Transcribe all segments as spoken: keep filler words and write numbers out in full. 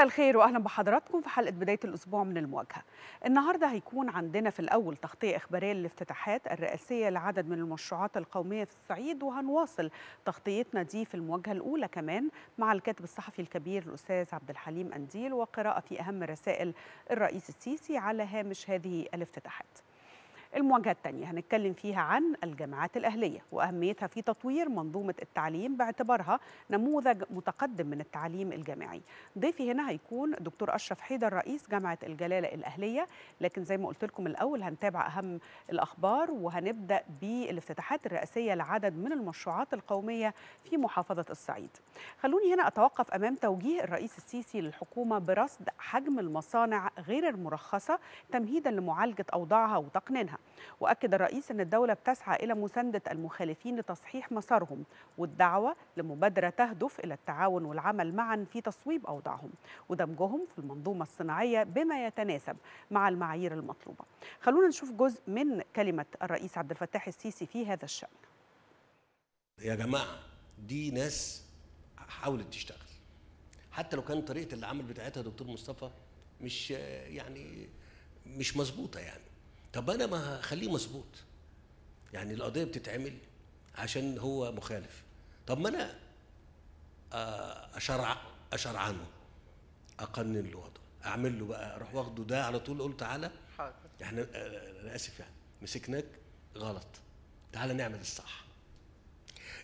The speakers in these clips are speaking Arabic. مساء الخير واهلا بحضراتكم في حلقه بدايه الاسبوع من المواجهه. النهارده هيكون عندنا في الاول تغطيه اخباريه للافتتاحات الرئاسيه لعدد من المشروعات القوميه في الصعيد، وهنواصل تغطيتنا دي في المواجهه الاولى كمان مع الكاتب الصحفي الكبير الاستاذ عبد الحليم قنديل، وقراءه في اهم رسائل الرئيس السيسي على هامش هذه الافتتاحات. المواجهة الثانية هنتكلم فيها عن الجامعات الأهلية وأهميتها في تطوير منظومة التعليم باعتبارها نموذج متقدم من التعليم الجامعي. ضيفي هنا هيكون دكتور أشرف حيدر رئيس جامعة الجلالة الأهلية، لكن زي ما قلت لكم الأول هنتابع أهم الأخبار وهنبدأ بالافتتاحات الرئاسية لعدد من المشروعات القومية في محافظة الصعيد. خلوني هنا أتوقف أمام توجيه الرئيس السيسي للحكومة برصد حجم المصانع غير المرخصة تمهيدا لمعالجة أوضاعها وتقنينها. وأكد الرئيس أن الدولة بتسعى إلى مساندة المخالفين لتصحيح مسارهم والدعوة لمبادرة تهدف إلى التعاون والعمل معا في تصويب أوضاعهم ودمجهم في المنظومة الصناعية بما يتناسب مع المعايير المطلوبة. خلونا نشوف جزء من كلمة الرئيس عبد الفتاح السيسي في هذا الشأن. يا جماعة دي ناس حاولت تشتغل، حتى لو كان طريقة العمل بتاعتها دكتور مصطفى مش يعني مش مظبوطة يعني. طب انا ما هخليه مظبوط، يعني القضيه بتتعمل عشان هو مخالف، طب ما انا اشرع اشرعنه اقنن له وضعه اعمل له بقى، اروح واخده ده على طول اقول تعالى حاضر احنا انا اسف يعني مسكناك غلط تعالى نعمل الصح.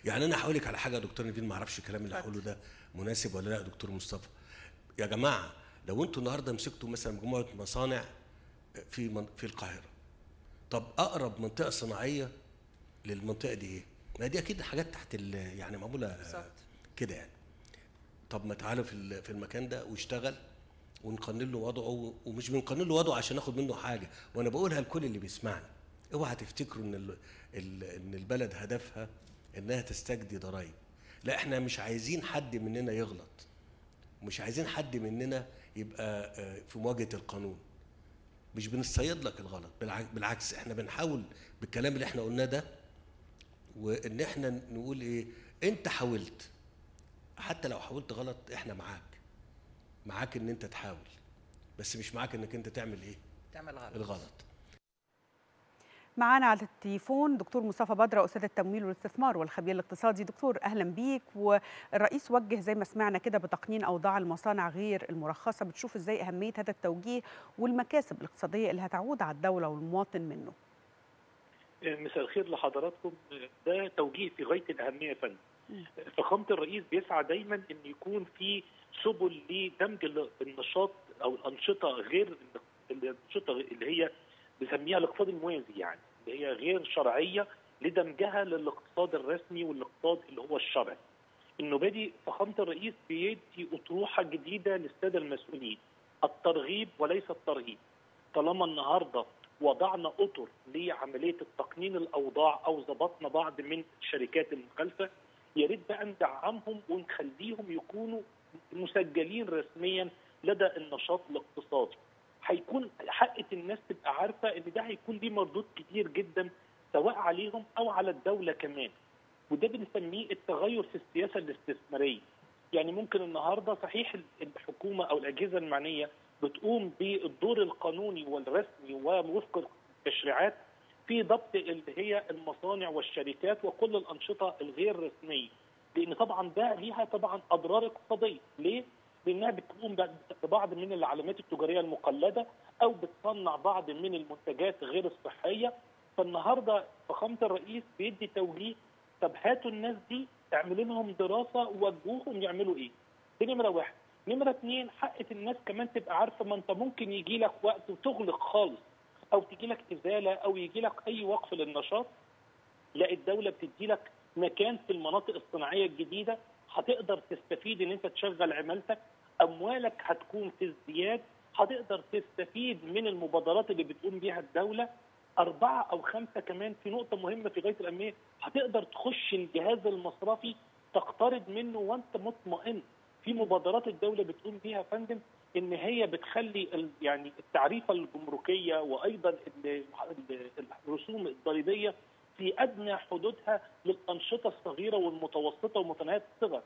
يعني انا هقول لك على حاجه يا دكتور نيفين، ما اعرفش الكلام اللي هقوله ده مناسب ولا لا. دكتور مصطفى يا جماعه لو انتوا النهارده مسكتوا مثلا مجموعه مصانع في من في القاهره، طب اقرب منطقه صناعيه للمنطقه دي ايه؟ ما دي اكيد حاجات تحت يعني معموله كده يعني. طب ما تعالى في في المكان ده واشتغل ونقنن له وضعه، ومش بنقنن له وضعه عشان ناخد منه حاجه، وانا بقولها لكل اللي بيسمعني، اوعى تفتكروا ان ال ال ان البلد هدفها انها تستجدي ضرايب، لا احنا مش عايزين حد مننا يغلط، مش عايزين حد مننا يبقى في مواجهه القانون، مش بنصيد لك الغلط، بالعكس احنا بنحاول بالكلام اللي احنا قلناه ده وان احنا نقول ايه، انت حاولت حتى لو حاولت غلط احنا معاك، معاك ان انت تحاول بس مش معاك انك انت تعمل ايه، تعمل غلط الغلط. معانا على التليفون دكتور مصطفى بدرة استاذ التمويل والاستثمار والخبير الاقتصادي. دكتور اهلا بيك، والرئيس وجه زي ما سمعنا كده بتقنين اوضاع المصانع غير المرخصه، بتشوف ازاي اهميه هذا التوجيه والمكاسب الاقتصاديه اللي هتعود على الدوله والمواطن منه؟ مساء الخير لحضراتكم. ده توجيه في غايه الاهميه يا فندم. فخامه الرئيس بيسعى دايما ان يكون في سبل لدمج النشاط او الانشطه غير الانشطه اللي هي بنسميها الاقتصاد الموازي، يعني اللي هي غير شرعيه لدمجها للاقتصاد الرسمي والاقتصاد اللي هو الشرعي. انه بادي فخامه الرئيس بيدي اطروحه جديده للساده المسؤولين، الترغيب وليس الترهيب. طالما النهارده وضعنا اطر لعمليه التقنين الاوضاع او ظبطنا بعض من الشركات المخالفه، يا ريت بقى ندعمهم ونخليهم يكونوا مسجلين رسميا لدى النشاط الاقتصادي. هيكون حقة الناس تبقى عارفه ان ده هيكون ليه مردود كتير جدا سواء عليهم او على الدوله كمان. وده بنسميه التغير في السياسه الاستثماريه. يعني ممكن النهارده صحيح الحكومه او الاجهزه المعنيه بتقوم بالدور القانوني والرسمي ووفق التشريعات في ضبط اللي هي المصانع والشركات وكل الانشطه الغير رسميه، لان طبعا ده ليها طبعا اضرار اقتصاديه. ليه؟ لانها بتقوم ببعض من العلامات التجاريه المقلده او بتصنع بعض من المنتجات غير الصحيه. فالنهارده فخامه الرئيس بيدي توجيه، طب هاتوا الناس دي اعملوا لهم دراسه ووجهوهم يعملوا ايه. دي نمره واحد. نمره اثنين، حقه الناس كمان تبقى عارفه ما انت ممكن يجي لك وقت وتغلق خالص او تجي لك ازاله او يجي لك اي وقف للنشاط، لا الدوله بتدي لك مكان في المناطق الصناعيه الجديده هتقدر تستفيد ان انت تشغل عمالتك، اموالك هتكون في ازدياد، هتقدر تستفيد من المبادرات اللي بتقوم بيها الدوله. اربعه او خمسه كمان في نقطه مهمه في غايه الاهميه، هتقدر تخش الجهاز المصرفي تقترض منه وانت مطمئن. في مبادرات الدوله بتقوم بيها يا فندم ان هي بتخلي يعني التعريفه الجمركيه وايضا الرسوم الضريبيه في ادنى حدودها للانشطه الصغيره والمتوسطه ومتناهيه الصغر.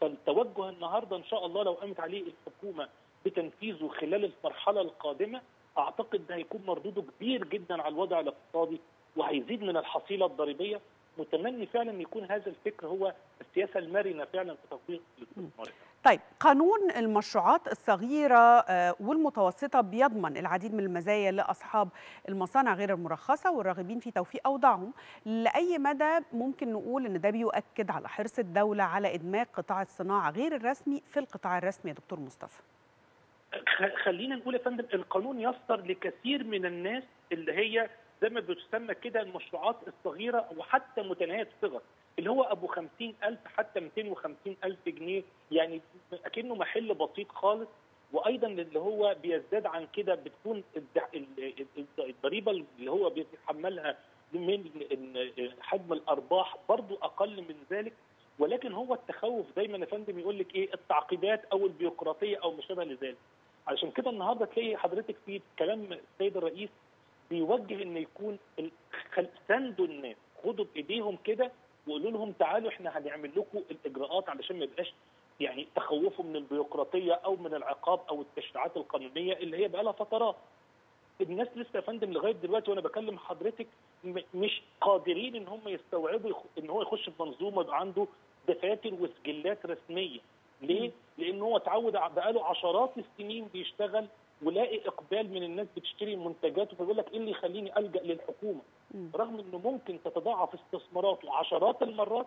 فالتوجه النهارده ان شاء الله لو قامت عليه الحكومه بتنفيذه خلال المرحلة القادمة، أعتقد ده هيكون مردوده كبير جدا على الوضع الاقتصادي وهيزيد من الحصيلة الضريبية. متمني فعلا يكون هذا الفكر هو السياسة المرنة فعلا في تطبيق الاستثمار. طيب، قانون المشروعات الصغيرة والمتوسطة بيضمن العديد من المزايا لأصحاب المصانع غير المرخصة والراغبين في توفيق أوضاعهم، لأي مدى ممكن نقول أن ده بيؤكد على حرص الدولة على إدماج قطاع الصناعة غير الرسمي في القطاع الرسمي يا دكتور مصطفى؟ خلينا نقول يا فندم، القانون يصدر لكثير من الناس اللي هي زي ما بتسمى كده المشروعات الصغيرة وحتى متناهية الصغر، اللي هو أبو خمسين ألف حتى مئتين وخمسين ألف جنيه، يعني أكنه محل بسيط خالص. وأيضا اللي هو بيزداد عن كده بتكون الضريبة اللي هو بيتحملها من حجم الأرباح برضو أقل من ذلك. ولكن هو التخوف دايما يا فندم يقول لك إيه، التعقيدات أو البيروقراطية أو ما شابه لذلك. علشان كده النهارده تلاقي حضرتك في كلام السيد الرئيس بيوجه ان يكون ساندوا الناس، خدوا بايديهم كده وقولوا لهم تعالوا احنا هنعمل لكم الاجراءات علشان ما يبقاش يعني تخوفوا من البيروقراطيه او من العقاب او التشريعات القانونيه اللي هي بقى لها فترات. الناس لسه يا فندم لغايه دلوقتي وانا بكلم حضرتك مش قادرين ان هم يستوعبوا ان هو يخش في منظومه يبقى عنده دفاتر وسجلات رسميه. ليه؟ لان هو اتعود بقاله عشرات السنين بيشتغل ولاقي اقبال من الناس بتشتري منتجاته، فبيقول لك ايه اللي يخليني الجا للحكومه؟ م. رغم انه ممكن تتضاعف استثماراته عشرات المرات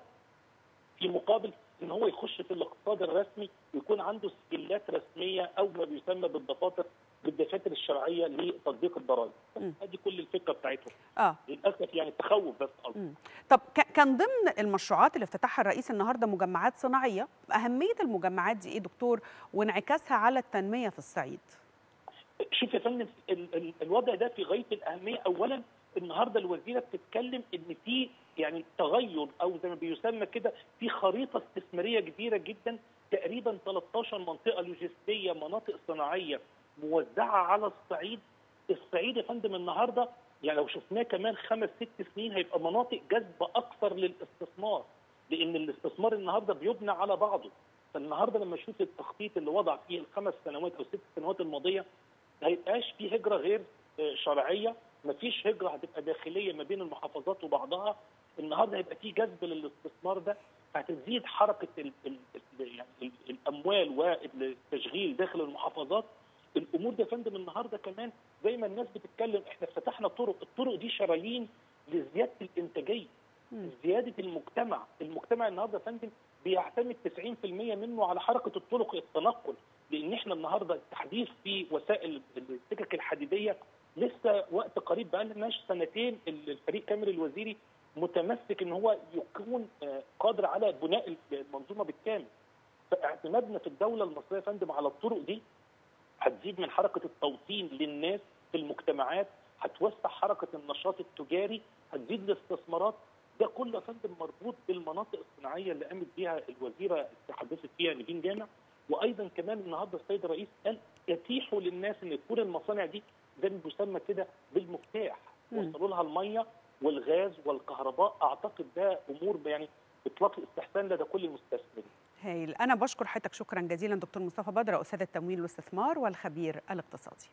في مقابل ان هو يخش في الاقتصاد الرسمي ويكون عنده سجلات رسميه او ما بيسمى بالدفاتر بالدفاتر الشرعيه لتطبيق الضرائب. ادي كل الفكره بتاعتهم. اه للاسف يعني التخوف بس. طب كان ضمن المشروعات اللي افتتحها الرئيس النهارده مجمعات صناعيه، اهميه المجمعات دي ايه دكتور وانعكاسها على التنميه في الصعيد؟ شوف يا فندم، الوضع ده في غايه الاهميه. اولا النهارده الوزيره بتتكلم ان في يعني تغير او زي ما بيسمى كده في خريطه استثماريه كبيره جدا، تقريبا ثلاث عشرة منطقه لوجستيه، مناطق صناعيه موزعه على الصعيد. الصعيد يا فندم النهارده يعني لو شفناه كمان خمس ست سنين هيبقى مناطق جذبه اكثر للاستثمار، لان الاستثمار النهارده بيبنى على بعضه. فالنهارده لما اشوف التخطيط اللي وضع فيه الخمس سنوات او ست سنوات الماضيه ما هيبقاش في هجره غير شرعيه، ما فيش هجره هتبقى داخليه ما بين المحافظات وبعضها. النهارده هيبقى في جذب للاستثمار ده، فهتزيد حركه ال ال ال ال الاموال والتشغيل داخل المحافظات. الامور دي يا فندم النهارده كمان زي ما الناس بتتكلم احنا فتحنا طرق، الطرق دي شرايين لزياده الانتاجيه، زياده المجتمع. المجتمع النهارده يا فندم بيعتمد تسعين بالمئة منه على حركه الطرق، التنقل، لان احنا النهارده التحديث في وسائل السكك الحديديه لسه وقت قريب، بقى لناش سنتين الفريق كامل الوزيري متمسك ان هو يكون قادر على بناء المنظومه بالكامل. فاعتمادنا في الدوله المصريه يا فندم على الطرق دي هتزيد من حركه التوطين للناس في المجتمعات، هتوسع حركه النشاط التجاري، هتزيد الاستثمارات. ده كله يا فندم مربوط بالمناطق الصناعيه اللي قامت بيها الوزيره تحدثت فيها نيفين جامع. وايضا كمان النهارده السيد الرئيس قال يتيحوا للناس ان تكون المصانع دي زي ما بيسمى كده بالمفتاح، وصلوا لها الميه والغاز والكهرباء. اعتقد ده امور يعني اطلاق الاستحسان لدى كل المستثمرين. هايل، انا بشكر حضرتك شكرا جزيلا دكتور مصطفى بدرة، استاذ التمويل والاستثمار والخبير الاقتصادي.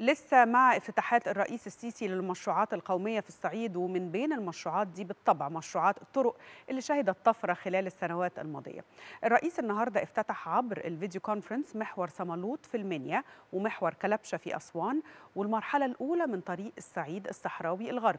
لسه مع افتتاحات الرئيس السيسي للمشروعات القومية في الصعيد، ومن بين المشروعات دي بالطبع مشروعات الطرق اللي شهدت طفرة خلال السنوات الماضية. الرئيس النهاردة افتتح عبر الفيديو كونفرنس محور سمالوط في المنيا ومحور كلبشة في أسوان، والمرحلة الأولى من طريق الصعيد الصحراوي الغربي.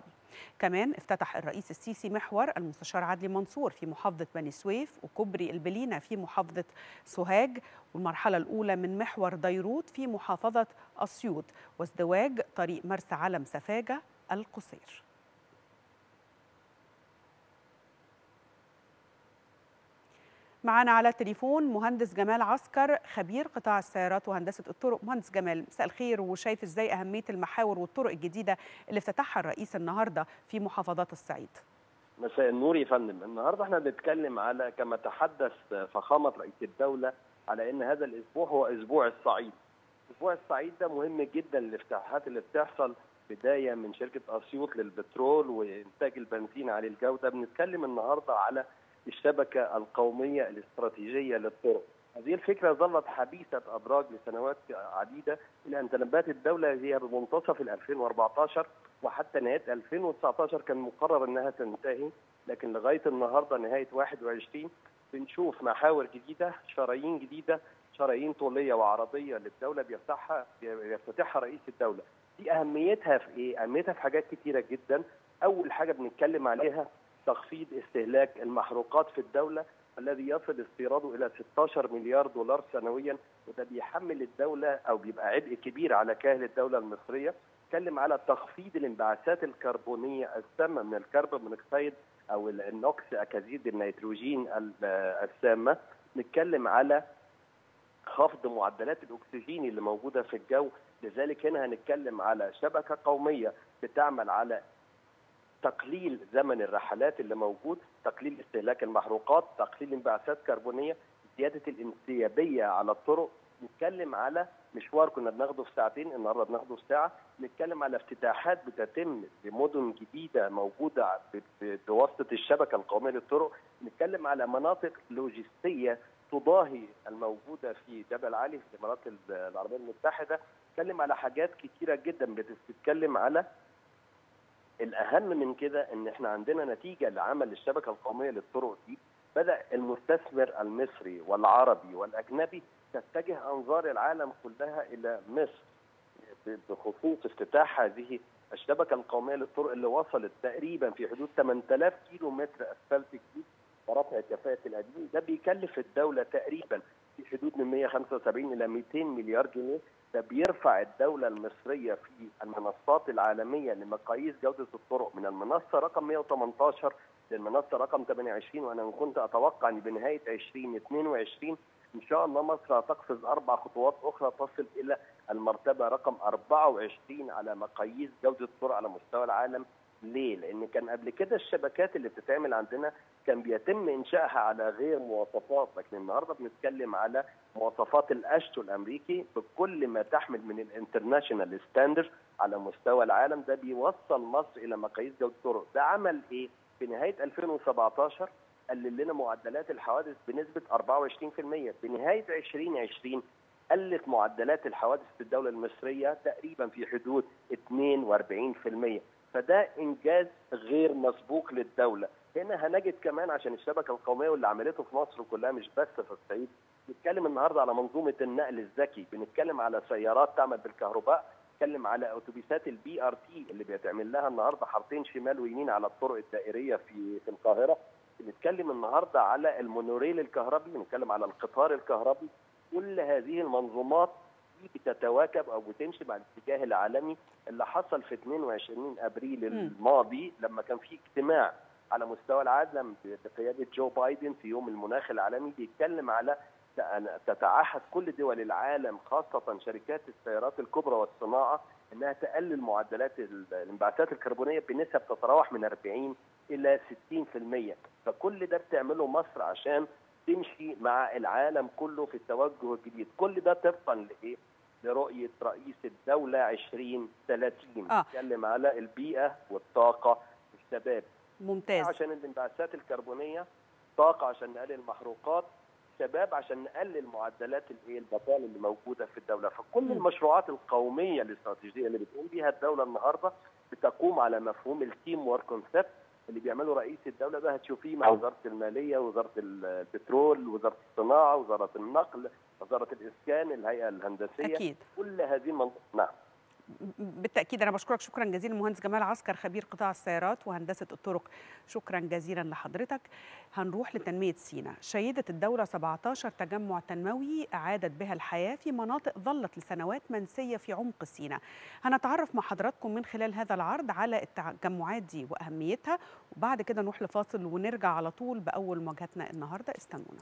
كمان افتتح الرئيس السيسي محور المستشار عدلي منصور في محافظة بني سويف، وكوبري البلينة في محافظة سوهاج، والمرحلة الأولى من محور ديروط في محافظة اسيوط، وازدواج طريق مرسى علم سفاجة القصير. معنا على التليفون مهندس جمال عسكر خبير قطاع السيارات وهندسة الطرق. مهندس جمال، مساء الخير، وشايف ازاي أهمية المحاور والطرق الجديدة اللي افتتحها الرئيس النهاردة في محافظات الصعيد؟ مساء النور يا فندم. النهاردة احنا بنتكلم على كما تحدث فخامة رئيس الدولة على ان هذا الاسبوع هو اسبوع الصعيد. اسبوع الصعيد ده مهم جدا، الافتتاحات اللي بتحصل بداية من شركة اسيوط للبترول وإنتاج البنزين عالي الجودة. بنتكلم النهاردة على الشبكة القومية الاستراتيجية للطرق. هذه الفكرة ظلت حبيسة أدراج لسنوات عديدة إلى أن تنبأت الدولة هي بمنتصف ألفين وأربعة عشر، وحتى نهاية ألفين وتسعة عشر كان مقرر أنها تنتهي، لكن لغاية النهاردة نهاية واحد وعشرين بنشوف محاور جديدة، شرايين جديدة، شرايين طولية وعرضية للدولة بيفتحها بيفتتحها رئيس الدولة. دي أهميتها في إيه؟ أهميتها في حاجات كتيرة جدا. أول حاجة بنتكلم عليها تخفيض استهلاك المحروقات في الدولة الذي يصل استيراده إلى ستة عشر مليار دولار سنويا، وده بيحمل الدولة أو بيبقى عبء كبير على كاهل الدولة المصرية. نتكلم على تخفيض الانبعاثات الكربونية السامة من الكربون مونوكسيد أو النقص أكسيد النيتروجين السامة. نتكلم على خفض معدلات الأكسجين اللي موجودة في الجو. لذلك هنا هنتكلم على شبكة قومية بتعمل على تقليل زمن الرحلات اللي موجود، تقليل استهلاك المحروقات، تقليل انبعاثات كربونية، زيادة الانسيابية على الطرق. نتكلم على مشوار كنا بناخده في ساعتين النهارده بناخده في ساعة. نتكلم على افتتاحات بتتم لمدن جديدة موجودة بواسطة الشبكة القومية للطرق. نتكلم على مناطق لوجستية تضاهي الموجودة في جبل علي في الإمارات العربية المتحدة. نتكلم على حاجات كتيرة جدا. بتتكلم على الأهم من كده إن إحنا عندنا نتيجة لعمل الشبكة القومية للطرق دي، بدأ المستثمر المصري والعربي والأجنبي تتجه أنظار العالم كلها إلى مصر بخصوص افتتاح هذه الشبكة القومية للطرق اللي وصلت تقريبا في حدود ثمانية آلاف كيلو متر أسفلت جديد ورفع كفاءة القديم. ده بيكلف الدولة تقريبا في حدود من مئة وخمسة وسبعين إلى مئتين مليار جنيه. ده بيرفع الدولة المصرية في المنصات العالمية لمقاييس جودة الطرق من المنصة رقم مئة وثمانية عشر للمنصة رقم ثمانية وعشرين، وأنا كنت أتوقع أن بنهاية ألفين واثنين وعشرين إن شاء الله مصر هتقفز أربع خطوات أخرى تصل إلى المرتبة رقم أربعة وعشرين على مقاييس جودة الطرق على مستوى العالم. ليه؟ لأن كان قبل كده الشبكات اللي بتتعمل عندنا كان بيتم إنشائها على غير مواصفات، لكن النهارده بنتكلم على مواصفات الأشتو الأمريكي بكل ما تحمل من الانترناشنال ستاندرد على مستوى العالم. ده بيوصل مصر إلى مقاييس جودة الطرق. ده عمل إيه؟ في نهاية ألفين وسبعة عشر قلل لنا معدلات الحوادث بنسبة أربعة وعشرين بالمئة، بنهاية ألفين وعشرين قلت معدلات الحوادث في الدولة المصرية تقريبا في حدود اثنين وأربعين بالمئة. فده إنجاز غير مسبوق للدولة. هنا هنجد كمان عشان الشبكة القومية واللي عملته في مصر كلها مش بس في الصعيد. بنتكلم النهارده على منظومة النقل الذكي، بنتكلم على سيارات تعمل بالكهرباء، بنتكلم على أتوبيسات البي آر تي اللي بيتعمل لها النهارده حارتين شمال ويمين على الطرق الدائرية في في القاهرة. بنتكلم النهارده على المونوريل الكهربي، بنتكلم على القطار الكهربي. كل هذه المنظومات بتتواكب او بتمشي مع الاتجاه العالمي اللي حصل في اثنين وعشرين أبريل الماضي لما كان في اجتماع على مستوى العالم بقياده جو بايدن في يوم المناخ العالمي. بيتكلم على تتعهد كل دول العالم خاصه شركات السيارات الكبرى والصناعه انها تقلل معدلات الانبعاثات الكربونيه بنسب تتراوح من أربعين الى ستين بالمئة. فكل ده بتعمله مصر عشان تمشي مع العالم كله في التوجه الجديد. كل ده طبقا لايه؟ لرؤية رئيس الدولة ألفين وثلاثين. آه. نتكلم على البيئة والطاقة والشباب. ممتاز. عشان الانبعاثات الكربونية، طاقة عشان نقلل المحروقات، شباب عشان نقلل معدلات الايه البطالة اللي موجودة في الدولة. فكل م. المشروعات القومية الاستراتيجية اللي بتقوم بيها الدولة النهارده بتقوم على مفهوم التيم وورك كونسبت اللي بيعمله رئيس الدولة. ده هتشوفيه مع وزارة المالية، وزارة البترول، وزارة الصناعة، وزارة النقل، وزارة الإسكان، الهيئة الهندسية. أكيد. كل هذه منظ... نعم بالتأكيد. أنا بشكرك شكرا جزيلا المهندس جمال عسكر خبير قطاع السيارات وهندسة الطرق. شكرا جزيلا لحضرتك. هنروح لتنمية سيناء. شيدت الدولة سبعة عشر تجمع تنموي أعادت بها الحياة في مناطق ظلت لسنوات منسية في عمق سيناء. هنتعرف مع حضراتكم من خلال هذا العرض على التجمعات دي وأهميتها، وبعد كده نروح لفاصل ونرجع على طول بأول مواجهتنا النهاردة. استنونا.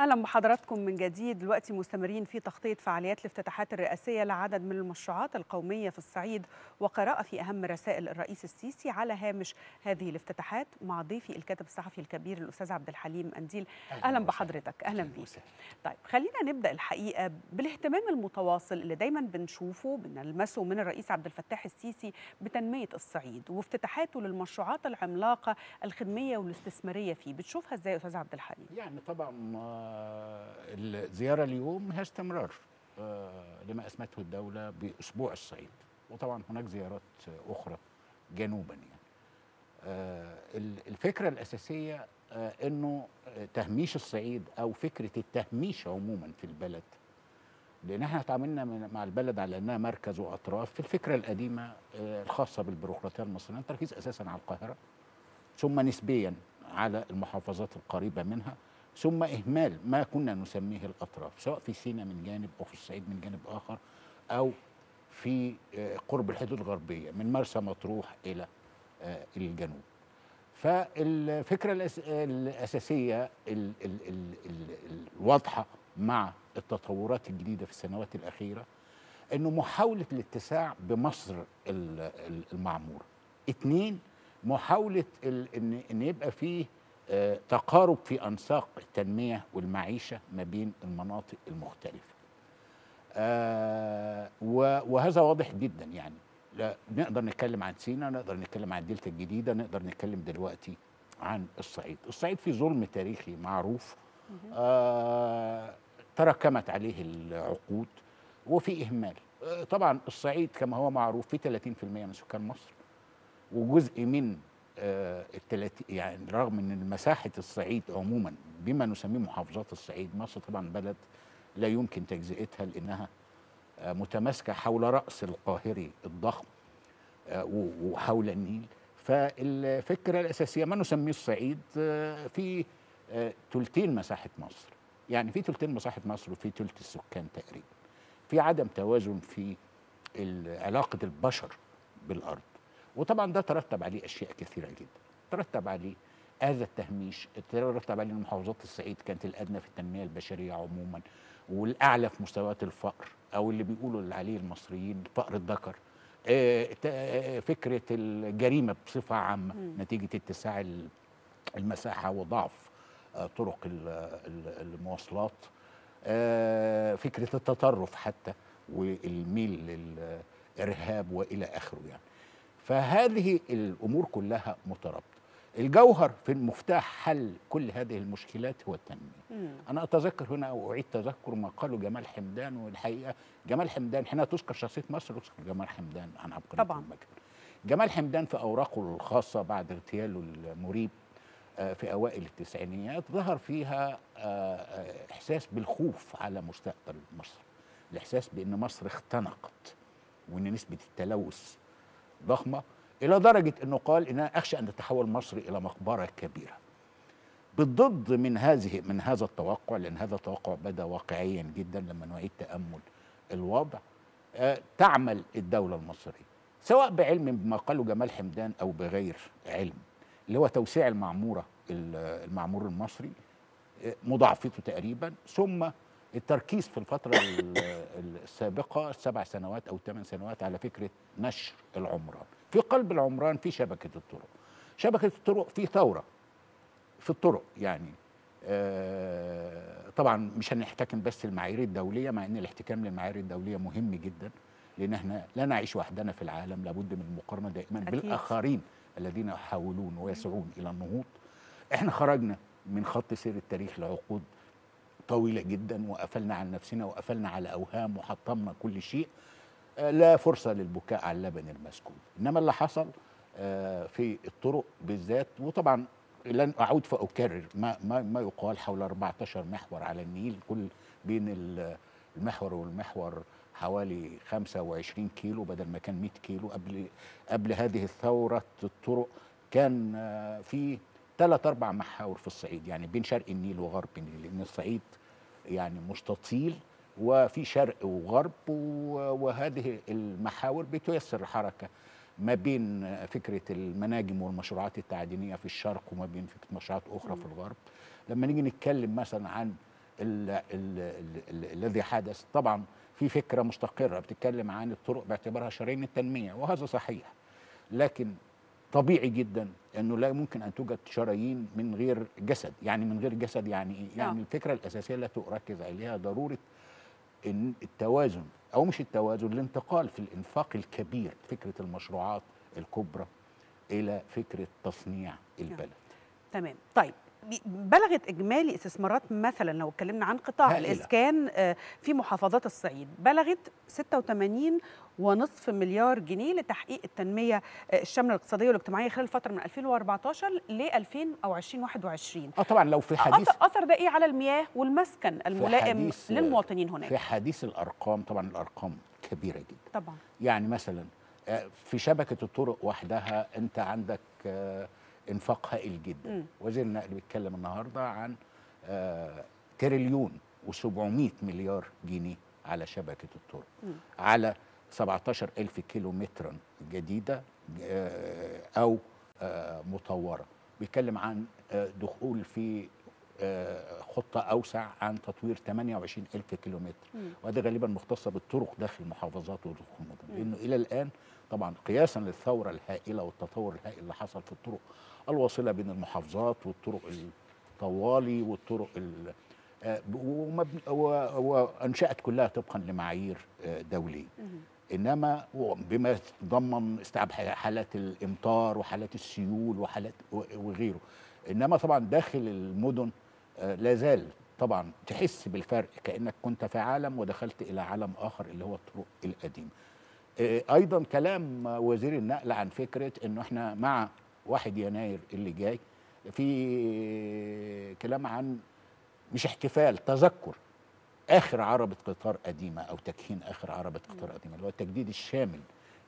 اهلا بحضراتكم من جديد. دلوقتي مستمرين في تغطيه فعاليات الافتتاحات الرئاسيه لعدد من المشروعات القوميه في الصعيد وقراءه في اهم رسائل الرئيس السيسي على هامش هذه الافتتاحات مع ضيفي الكاتب الصحفي الكبير الاستاذ عبد الحليم قنديل. اهلا بحضرتك. اهلا بيك. طيب خلينا نبدا الحقيقه بالاهتمام المتواصل اللي دايما بنشوفه بنلمسه من الرئيس عبد الفتاح السيسي بتنميه الصعيد وافتتاحاته للمشروعات العملاقه الخدميه والاستثماريه فيه، بتشوفها ازاي يا استاذ عبد الحليم؟ يعني طبعا الزيارة اليوم هي استمرار لما أسمته الدولة بأسبوع الصعيد، وطبعا هناك زيارات أخرى جنوبا. يعني الفكرة الأساسية أنه تهميش الصعيد أو فكرة التهميش عموما في البلد، لأن احنا تعاملنا مع البلد على أنها مركز وأطراف في الفكرة القديمة الخاصة بالبيروقراطية المصرية، تركيز أساسا على القاهرة ثم نسبيا على المحافظات القريبة منها، ثم إهمال ما كنا نسميه الأطراف سواء في سيناء من جانب أو في الصعيد من جانب آخر أو في قرب الحدود الغربية من مرسى مطروح إلى الجنوب. فالفكرة الأساسية الواضحة مع التطورات الجديدة في السنوات الأخيرة أنه محاولة الاتساع بمصر المعمورة، اتنين محاولة أن يبقى فيه تقارب في أنساق التنمية والمعيشة ما بين المناطق المختلفة، وهذا واضح جدا. يعني نقدر نتكلم عن سيناء، نقدر نتكلم عن الدلتا الجديدة، نقدر نتكلم دلوقتي عن الصعيد. الصعيد في ظلم تاريخي معروف تراكمت عليه العقود وفي إهمال. طبعا الصعيد كما هو معروف في ثلاثين بالمئة من سكان مصر، وجزء من التلاتين يعني رغم ان مساحه الصعيد عموما بما نسميه محافظات الصعيد، مصر طبعا بلد لا يمكن تجزئتها لانها متماسكه حول راس القاهري الضخم وحول النيل. فالفكره الاساسيه ما نسميه الصعيد في ثلثين مساحه مصر، يعني في ثلثين مساحه مصر وفي ثلث السكان تقريبا. في عدم توازن في علاقه البشر بالارض، وطبعا ده ترتب عليه اشياء كثيره جدا. ترتب عليه هذا التهميش، ترتب عليه ان محافظات الصعيد كانت الادنى في التنميه البشريه عموما والاعلى في مستويات الفقر او اللي بيقولوا عليه المصريين فقر الذكر. فكره الجريمه بصفه عامه نتيجه اتساع المساحه وضعف طرق المواصلات، فكره التطرف حتى والميل للارهاب والى اخره. يعني فهذه الأمور كلها مترابطة. الجوهر في المفتاح حل كل هذه المشكلات هو التنمية. مم. أنا أتذكر هنا أو أعيد تذكر ما قاله جمال حمدان، والحقيقة جمال حمدان حين تذكر شخصية مصر تذكر جمال حمدان عن عبقرية المكان. جمال حمدان في أوراقه الخاصة بعد اغتياله المريب في أوائل التسعينيات ظهر فيها إحساس بالخوف على مستقبل مصر، الإحساس بأن مصر اختنقت وأن نسبة التلوث ضخمة إلى درجة أنه قال إنها أخشى أن تتحول مصر إلى مقبرة كبيرة. بالضد من هذه من هذا التوقع، لأن هذا التوقع بدأ واقعيا جدا لما نعيد تأمل الوضع، آه تعمل الدولة المصرية سواء بعلم بما قاله جمال حمدان أو بغير علم، اللي هو توسيع المعمورة المعمور المصري آه مضاعفته تقريبا، ثم التركيز في الفترة السابقة السبع سنوات أو الثمان سنوات على فكرة نشر العمران. في قلب العمران في شبكة الطرق، شبكة الطرق في ثورة في الطرق. يعني آه طبعا مش هنحتكم بس المعايير الدولية، مع أن الاحتكام للمعايير الدولية مهم جدا، لأن احنا لا نعيش وحدنا في العالم، لابد من المقارنة دائما أكيد بالآخرين الذين يحاولون ويسعون إلى النهوض. احنا خرجنا من خط سير التاريخ لعقود طويلة جدا، وقفلنا على نفسنا وقفلنا على أوهام وحطمنا كل شيء، لا فرصة للبكاء على اللبن المسكوب. إنما اللي حصل في الطرق بالذات، وطبعا لن أعود فأكرر ما, ما, ما يقال حول أربعة عشر محور على النيل، كل بين المحور والمحور حوالي خمسة وعشرين كيلو بدل ما كان مئة كيلو. قبل, قبل هذه الثورة الطرق كان في ثلاث أربع محاور في الصعيد، يعني بين شرق النيل وغرب النيل، لأن الصعيد يعني مستطيل وفي شرق وغرب، وهذه المحاور بتيسر الحركة ما بين فكرة المناجم والمشروعات التعدينية في الشرق وما بين فكرة مشروعات أخرى في الغرب. لما نيجي نتكلم مثلا عن الذي حدث. طبعا في فكرة مستقرة بتتكلم عن الطرق باعتبارها شرايين التنمية، وهذا صحيح، لكن طبيعي جدا أنه لا يمكن أن توجد شرايين من غير جسد. يعني من غير جسد يعني إيه؟ يعني الفكرة الأساسية التي أركز عليها ضرورة إن التوازن، أو مش التوازن، الانتقال في الإنفاق الكبير، فكرة المشروعات الكبرى إلى فكرة تصنيع البلد. تمام. طيب بلغت إجمالي استثمارات مثلا لو اتكلمنا عن قطاع الإسكان في محافظات الصعيد بلغت ستة وثمانين فاصلة خمسة مليار جنيه لتحقيق التنمية الشاملة الاقتصادية والاجتماعية خلال الفترة من ألفين وأربعتاشر ل ألفين أو ألفين وواحد وعشرين. اه طبعا لو في حديث أثر ده إيه على المياه والمسكن الملائم للمواطنين هناك؟ في حديث الأرقام، طبعا الأرقام كبيرة جدا طبعا. يعني مثلا في شبكة الطرق وحدها أنت عندك انفاق هائل جدا. م. وزير النقل بيتكلم النهارده عن آه تريليون وسبعمائة مليار جنيه على شبكه الطرق، م. على سبعتاشر ألف كيلو مترا جديده آه او آه مطوره. بيتكلم عن آه دخول في آه خطه اوسع عن تطوير ثمانية وعشرين ألف كيلو متر، وده غالبا مختصه بالطرق داخل المحافظات ودخول المدن، لانه الى الان طبعا قياسا للثوره الهائله والتطور الهائل اللي حصل في الطرق الواصله بين المحافظات والطرق الطوالي والطرق وانشات كلها طبقا لمعايير دوليه، انما بما تضمن استيعاب حالات الامطار وحالات السيول وحالات وغيره، انما طبعا داخل المدن لا زال طبعا تحس بالفرق كانك كنت في عالم ودخلت الى عالم اخر اللي هو الطرق القديمه. ايضا كلام وزير النقل عن فكره انه احنا مع واحد يناير اللي جاي في كلام عن مش احتفال، تذكر اخر عربه قطار قديمه او تكهين اخر عربه قطار قديمه، اللي هو التجديد الشامل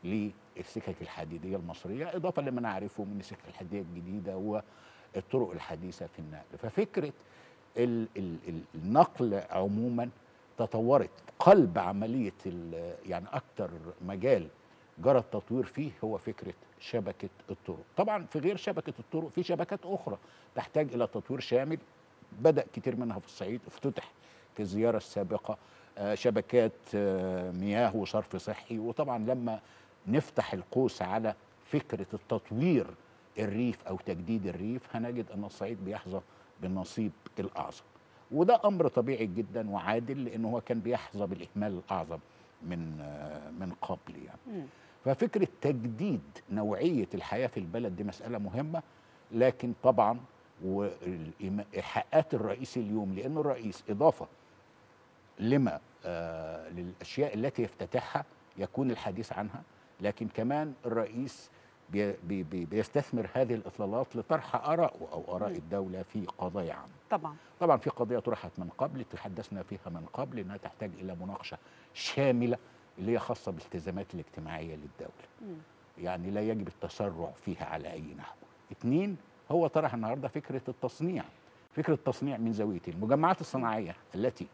للسكك الحديديه المصريه، اضافه لما نعرفه من السكك الحديديه الجديده والطرق الحديثه في النقل. ففكره ال ال النقل عموما تطورت. قلب عملية يعني أكتر مجال جرى التطوير فيه هو فكرة شبكة الطرق. طبعا في غير شبكة الطرق في شبكات أخرى تحتاج إلى تطوير شامل، بدأ كتير منها في الصعيد، افتتح في الزيارة السابقة شبكات مياه وصرف صحي. وطبعا لما نفتح القوس على فكرة التطوير الريف أو تجديد الريف هنجد أن الصعيد بيحظى بالنصيب الأعظم، وده أمر طبيعي جدا وعادل، لأنه هو كان بيحظى بالإهمال الأعظم من من قبل يعني. م. ففكرة تجديد نوعية الحياة في البلد دي مسألة مهمة، لكن طبعا وإيحاءات الرئيس اليوم، لأن الرئيس إضافة لما آه للأشياء التي يفتتحها يكون الحديث عنها، لكن كمان الرئيس بي بي بيستثمر هذه الإطلالات لطرح آرائه أو آراء الدولة في قضايا عامة. طبعا طبعا في قضية طرحت من قبل تحدثنا فيها من قبل إنها تحتاج إلى مناقشة شاملة، اللي هي خاصة بالالتزامات الاجتماعية للدولة. م. يعني لا يجب التسرع فيها على أي نحو. اتنين، هو طرح النهاردة فكرة التصنيع، فكرة التصنيع من زاويتين. المجمعات الصناعية التي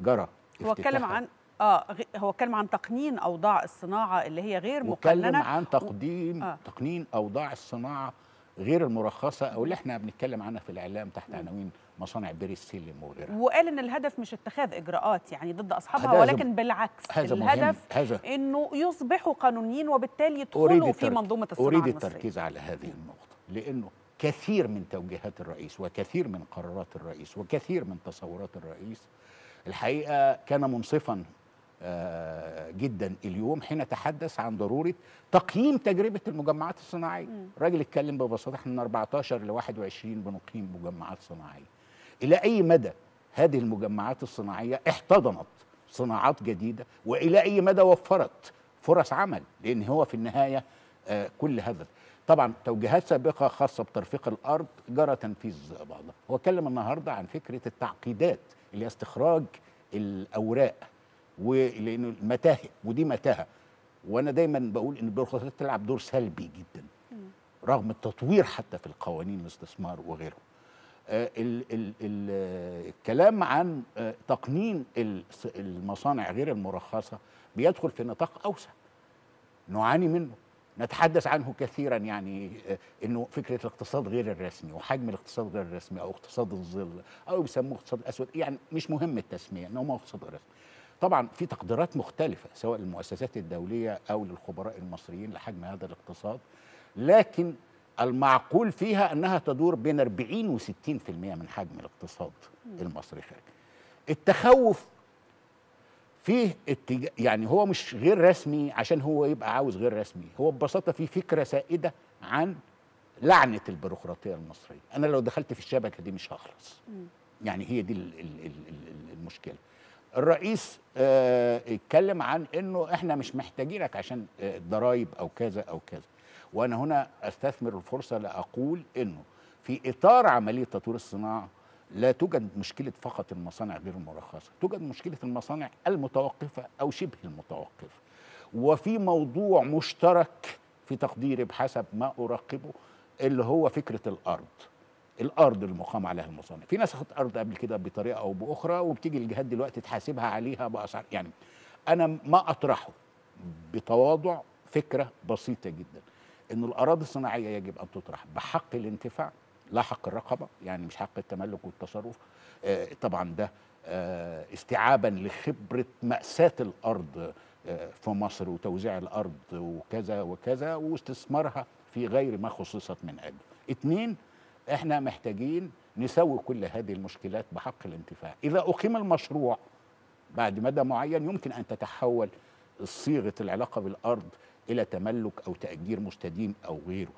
جرى هو اتكلم عن اه هو اتكلم عن تقنين اوضاع الصناعه اللي هي غير مقننه، واتكلم عن تقديم و... آه. تقنين اوضاع الصناعه غير المرخصه، او اللي احنا بنتكلم عنها في الاعلام تحت م. عناوين مصانع بير السلم وغيرها. وقال ان الهدف مش اتخاذ اجراءات يعني ضد اصحابها، ولكن بالعكس الهدف انه يصبحوا قانونيين وبالتالي يدخلوا في منظومه الصناعه المصريه. اريد التركيز على هذه النقطه، لانه كثير من توجيهات الرئيس وكثير من قرارات الرئيس وكثير من تصورات الرئيس الحقيقه كان منصفا جدا اليوم حين تحدث عن ضرورة تقييم تجربة المجمعات الصناعية. الراجل اتكلم ببساطة احنا من أربعتاشر لواحد وعشرين بنقيم مجمعات صناعية. إلى أي مدى هذه المجمعات الصناعية احتضنت صناعات جديدة، وإلى أي مدى وفرت فرص عمل، لأن هو في النهاية آه كل هذا. طبعا توجيهات سابقة خاصة بترفيق الأرض جرى تنفيذ بعضها. هو اتكلم النهاردة عن فكرة التعقيدات اللي هي استخراج الأوراق، ولأنه المتاهة، ودي متاهة، وأنا دايما بقول إن البيروقراطية تلعب دور سلبي جدا رغم التطوير حتى في القوانين الاستثمار وغيره. آه ال ال ال الكلام عن آه تقنين المصانع غير المرخصة بيدخل في نطاق أوسع نعاني منه، نتحدث عنه كثيرا، يعني انه فكره الاقتصاد غير الرسمي وحجم الاقتصاد غير الرسمي او اقتصاد الظل او بيسموه اقتصاد الاسود، يعني مش مهم التسميه انه هو اقتصاد غير رسمي. طبعا في تقديرات مختلفه سواء للمؤسسات الدوليه او للخبراء المصريين لحجم هذا الاقتصاد، لكن المعقول فيها انها تدور بين أربعين وستين بالمئة من حجم الاقتصاد المصري خارج. التخوف فيه اتجاه، يعني هو مش غير رسمي عشان هو يبقى عاوز غير رسمي، هو ببساطه في فكره سائده عن لعنه البيروقراطيه المصريه، انا لو دخلت في الشبكه دي مش هخلص. يعني هي دي المشكله. الرئيس اتكلم عن انه احنا مش محتاجينك عشان الضرايب او كذا او كذا، وانا هنا استثمر الفرصه لاقول انه في اطار عمليه تطوير الصناعه لا توجد مشكلة فقط المصانع غير المرخصة، توجد مشكلة المصانع المتوقفة أو شبه المتوقفة. وفي موضوع مشترك في تقديري بحسب ما أراقبه اللي هو فكرة الأرض. الأرض المقام عليها المصانع، في ناس خدت أرض قبل كده بطريقة أو بأخرى وبتيجي الجهات دلوقتي تحاسبها عليها بأسعار، يعني أنا ما أطرحه بتواضع فكرة بسيطة جدا، إنه الأراضي الصناعية يجب أن تطرح بحق الانتفاع لا حق الرقبة، يعني مش حق التملك والتصرف. آه طبعا ده آه استيعابا لخبرة مأساة الأرض آه في مصر وتوزيع الأرض وكذا وكذا واستثمارها في غير ما خصصت من أجله. اتنين، احنا محتاجين نسوي كل هذه المشكلات بحق الانتفاع. إذا أقيم المشروع بعد مدى معين يمكن أن تتحول صيغة العلاقة بالأرض إلى تملك أو تأجير مستديم أو غيره،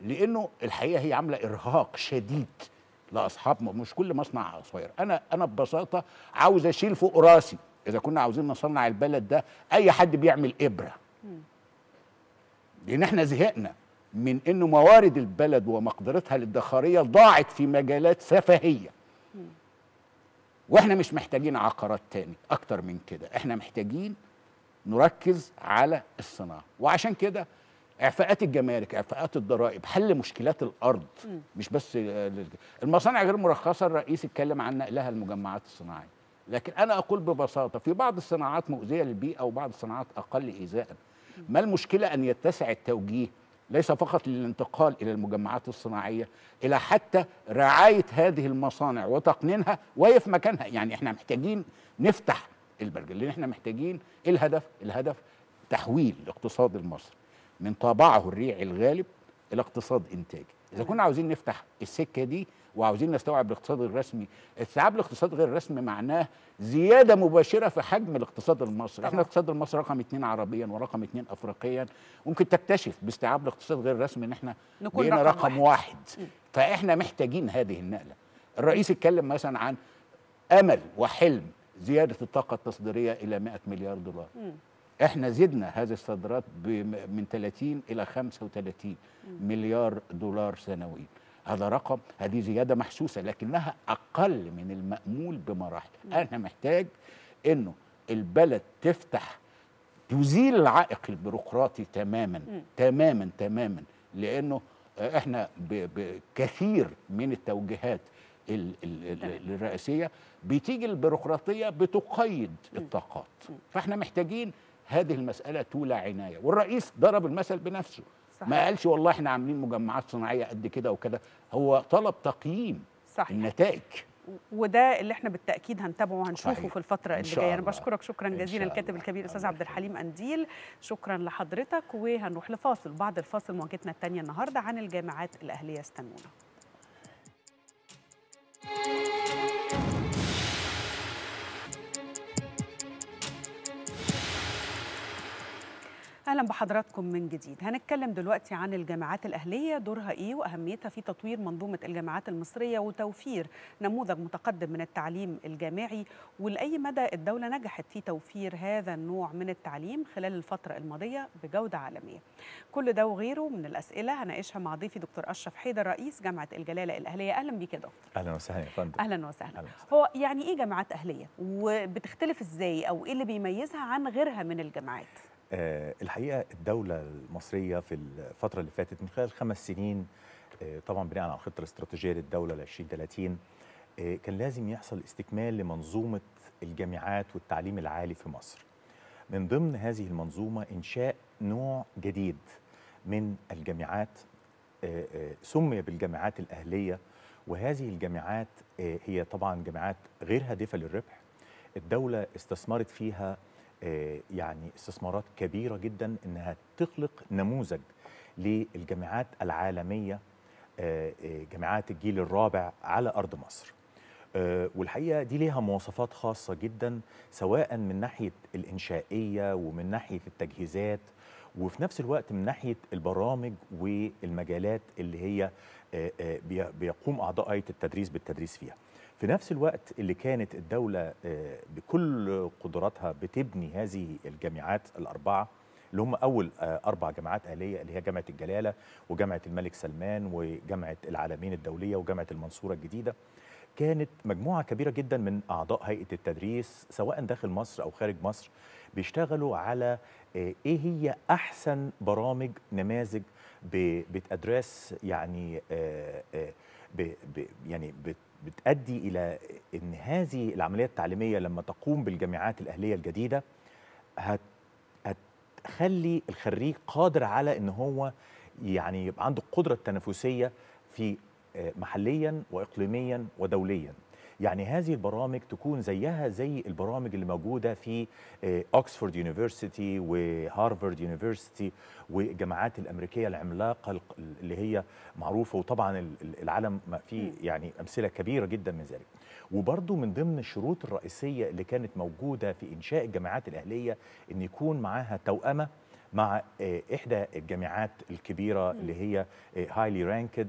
لأنه الحقيقة هي عاملة إرهاق شديد لأصحاب، مش كل مصنع صغير. أنا أنا ببساطة عاوز أشيل فوق راسي، إذا كنا عاوزين نصنع البلد ده أي حد بيعمل إبرة، لأن إحنا زهقنا من إنه موارد البلد ومقدرتها الادخارية ضاعت في مجالات سفهية، وإحنا مش محتاجين عقارات تاني أكتر من كده، إحنا محتاجين نركز على الصناعة. وعشان كده إعفاءات الجمارك، إعفاءات الضرائب، حل مشكلات الأرض. م. مش بس المصانع غير مرخصة، الرئيس اتكلم عن نقلها المجمعات الصناعية، لكن أنا أقول ببساطة في بعض الصناعات مؤذية للبيئة وبعض الصناعات أقل إيذاءً. ما المشكلة أن يتسع التوجيه ليس فقط للانتقال إلى المجمعات الصناعية، إلى حتى رعاية هذه المصانع وتقنينها وهي في مكانها. يعني إحنا محتاجين نفتح البرجل، لان احنا محتاجين ايه الهدف؟ الهدف تحويل الاقتصاد المصري من طابعه الريعي الغالب الى اقتصاد انتاجي. اذا كنا عاوزين نفتح السكه دي وعاوزين نستوعب الاقتصاد الرسمي، استيعاب الاقتصاد غير الرسمي معناه زياده مباشره في حجم الاقتصاد المصري. احنا الاقتصاد المصري رقم اثنين عربيا ورقم اثنين افريقيا، ممكن تكتشف باستيعاب الاقتصاد غير الرسمي ان احنا بقينا رقم, رقم واحد. واحد فاحنا محتاجين هذه النقله. الرئيس اتكلم مثلا عن امل وحلم زيادة الطاقة التصديرية إلى مئة مليار دولار. م. إحنا زدنا هذه الصادرات من ثلاثين إلى خمسة وثلاثين م. مليار دولار سنويا. هذا رقم، هذه زيادة محسوسة لكنها أقل من المأمول بمراحل. م. أنا محتاج إنه البلد تفتح، تزيل العائق البيروقراطي تماما م. تماما تماما، لأنه إحنا بكثير من التوجيهات الرئاسية بتيجي البيروقراطية بتقيد الطاقات، فاحنا محتاجين هذه المسألة تولى عناية. والرئيس ضرب المثل بنفسه، صحيح. ما قالش والله احنا عاملين مجمعات صناعية قد كده وكده، هو طلب تقييم صحيح. النتائج، وده اللي احنا بالتاكيد هنتابعه وهنشوفه صحيح. في الفتره اللي جايه. انا بشكرك شكرا جزيلا الكاتب الكبير استاذ عبد الحليم قنديل، شكرا لحضرتك. وهنروح لفاصل، بعد الفاصل مواجهتنا الثانيه النهارده عن الجامعات الاهليه، استنونا. أهلا بحضراتكم من جديد. هنتكلم دلوقتي عن الجامعات الأهلية، دورها إيه وأهميتها في تطوير منظومة الجامعات المصرية وتوفير نموذج متقدم من التعليم الجامعي، ولأي مدى الدولة نجحت في توفير هذا النوع من التعليم خلال الفترة الماضية بجودة عالمية. كل ده وغيره من الأسئلة هنناقشها مع ضيفي دكتور أشرف حيدر رئيس جامعة الجلالة الأهلية. أهلا بيك يا دكتور. أهلا وسهلا يا فندم. أهلا وسهلا. هو يعني إيه جامعات أهلية وبتختلف إزاي أو إيه اللي بيميزها عن غيرها من الجامعات؟ الحقيقة الدولة المصرية في الفترة اللي فاتت من خلال خمس سنين طبعا بناء على الخطة الاستراتيجية للدولة ل ألفين وثلاثين كان لازم يحصل استكمال لمنظومة الجامعات والتعليم العالي في مصر. من ضمن هذه المنظومة إنشاء نوع جديد من الجامعات سمي بالجامعات الأهلية، وهذه الجامعات هي طبعا جامعات غير هادفة للربح. الدولة استثمرت فيها يعني استثمارات كبيرة جدا إنها تخلق نموذج للجامعات العالمية، جامعات الجيل الرابع على أرض مصر. والحقيقة دي ليها مواصفات خاصة جدا، سواء من ناحية الإنشائية ومن ناحية التجهيزات، وفي نفس الوقت من ناحية البرامج والمجالات اللي هي بيقوم أعضاء هيئة التدريس بالتدريس فيها. في نفس الوقت اللي كانت الدولة بكل قدراتها بتبني هذه الجامعات الأربعة، اللي هم أول أربع جامعات أهلية، اللي هي جامعة الجلالة وجامعة الملك سلمان وجامعة العالمين الدولية وجامعة المنصورة الجديدة، كانت مجموعة كبيرة جدا من أعضاء هيئة التدريس سواء داخل مصر أو خارج مصر بيشتغلوا على إيه هي أحسن برامج نماذج بتأدرس يعني يعني بتأدي إلى أن هذه العملية التعليمية لما تقوم بالجامعات الأهلية الجديدة هتخلي الخريج قادر على أن هو يعني يبقى عنده القدرة التنافسية في محليا وإقليميا ودوليا. يعني هذه البرامج تكون زيها زي البرامج اللي موجودة في أكسفورد يونيفرسيتي وهارفارد يونيفرسيتي والجامعات الأمريكية العملاقة اللي هي معروفة، وطبعا العالم فيه يعني أمثلة كبيرة جدا من ذلك. وبرضو من ضمن الشروط الرئيسية اللي كانت موجودة في إنشاء الجامعات الأهلية إن يكون معاها توأمة مع إحدى الجامعات الكبيرة اللي هي هايلي رانكد،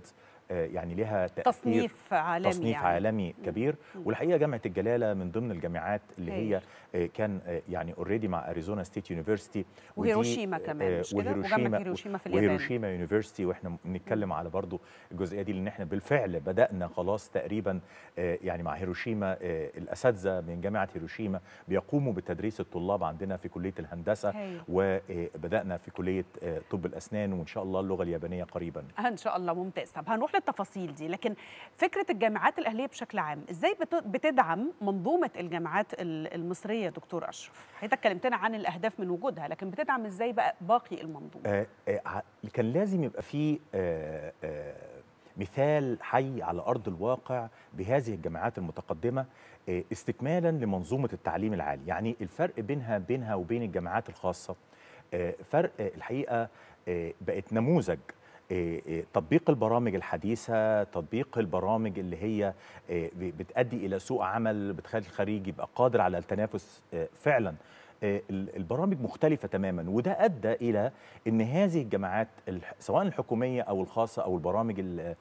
يعني لها تصنيف عالمي تصنيف يعني. عالمي كبير. والحقيقه جامعه الجلاله من ضمن الجامعات اللي هي كان يعني اوريدي مع اريزونا ستيت يونيفرستي وهيروشيما كمان، مش كده؟ وجامعه هيروشيما في اليابان وهيروشيما يونيفرستي. واحنا بنتكلم على برضو الجزئيه دي لان احنا بالفعل بدانا خلاص تقريبا يعني مع هيروشيما، الاساتذه من جامعه هيروشيما بيقوموا بتدريس الطلاب عندنا في كليه الهندسه، وبدانا في كليه طب الاسنان، وان شاء الله اللغه اليابانيه قريبا ان شاء الله. ممتاز. طب هنروح التفاصيل دي، لكن فكرة الجامعات الأهلية بشكل عام إزاي بتدعم منظومة الجامعات المصرية دكتور أشرف؟ حضرتك اتكلمتنا عن الأهداف من وجودها، لكن بتدعم إزاي بقى باقي المنظومة؟ آه آه كان لازم يبقى في آه آه مثال حي على أرض الواقع بهذه الجامعات المتقدمة آه استكمالا لمنظومة التعليم العالي. يعني الفرق بينها بينها وبين الجامعات الخاصة آه فرق الحقيقة آه بقت نموذج تطبيق البرامج الحديثة، تطبيق البرامج اللي هي بتأدي إلى سوق عمل، بتخلي الخريج يبقى قادر على التنافس فعلا. البرامج مختلفة تماما، وده أدى إلى أن هذه الجامعات سواء الحكومية أو الخاصة أو البرامج اللي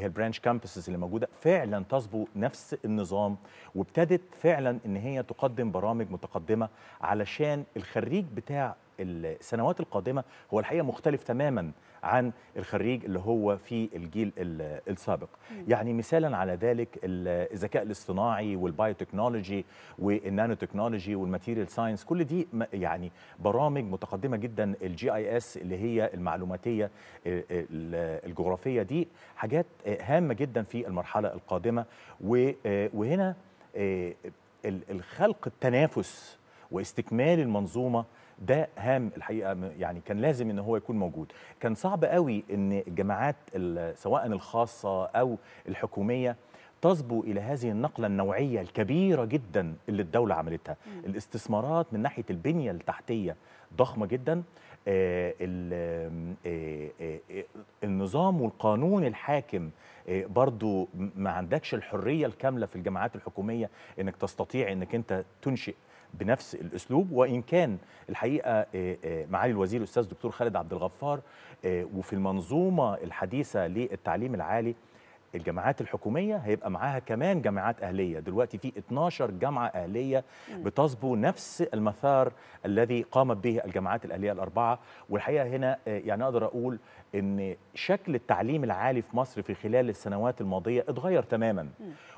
هي البرانش كامبسز اللي موجودة فعلا تصبو نفس النظام، وابتدت فعلا أن هي تقدم برامج متقدمة علشان الخريج بتاع السنوات القادمة هو الحقيقة مختلف تماما عن الخريج اللي هو في الجيل السابق. يعني مثالا على ذلك الذكاء الاصطناعي والبايوتكنولوجي والنانو تكنولوجي والماتيريال ساينس، كل دي يعني برامج متقدمة جدا. الجي اي اس اللي هي المعلوماتية الجغرافية، دي حاجات هامة جدا في المرحلة القادمة. وهنا الخلق التنافس واستكمال المنظومة ده هام الحقيقه، يعني كان لازم ان هو يكون موجود. كان صعب قوي ان الجامعات سواء الخاصه او الحكوميه تصبو الى هذه النقله النوعيه الكبيره جدا اللي الدوله عملتها. مم. الاستثمارات من ناحيه البنيه التحتيه ضخمه جدا، النظام والقانون الحاكم برضو ما عندكش الحريه الكامله في الجامعات الحكوميه انك تستطيع انك انت تنشئ بنفس الاسلوب. وان كان الحقيقه معالي الوزير الاستاذ دكتور خالد عبد الغفار وفي المنظومه الحديثه للتعليم العالي الجامعات الحكوميه هيبقى معاها كمان جامعات اهليه. دلوقتي في اثناشر جامعه اهليه بتصبو نفس المسار الذي قامت به الجامعات الاهليه الاربعه. والحقيقه هنا يعني اقدر اقول ان شكل التعليم العالي في مصر في خلال السنوات الماضيه اتغير تماما،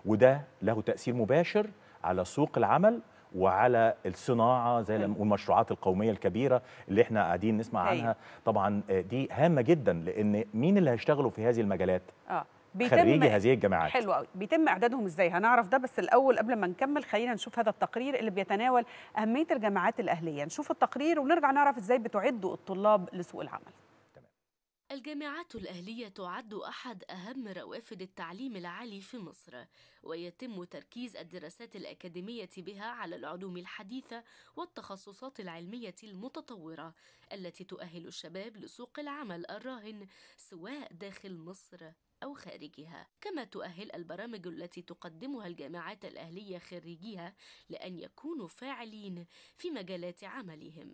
وده له تاثير مباشر على سوق العمل وعلى الصناعه زي والمشروعات القوميه الكبيره اللي احنا قاعدين نسمع عنها. طبعا دي هامه جدا لان مين اللي هيشتغلوا في هذه المجالات؟ اه خريجي هذه الجامعات. حلو قوي. بيتم اعدادهم ازاي؟ هنعرف ده، بس الاول قبل ما نكمل خلينا نشوف هذا التقرير اللي بيتناول اهميه الجامعات الاهليه. نشوف التقرير ونرجع نعرف ازاي بتعدوا الطلاب لسوق العمل. الجامعات الأهلية تعد أحد أهم روافد التعليم العالي في مصر، ويتم تركيز الدراسات الأكاديمية بها على العلوم الحديثة والتخصصات العلمية المتطورة التي تؤهل الشباب لسوق العمل الراهن سواء داخل مصر أو خارجها، كما تؤهل البرامج التي تقدمها الجامعات الأهلية خريجيها لأن يكونوا فاعلين في مجالات عملهم.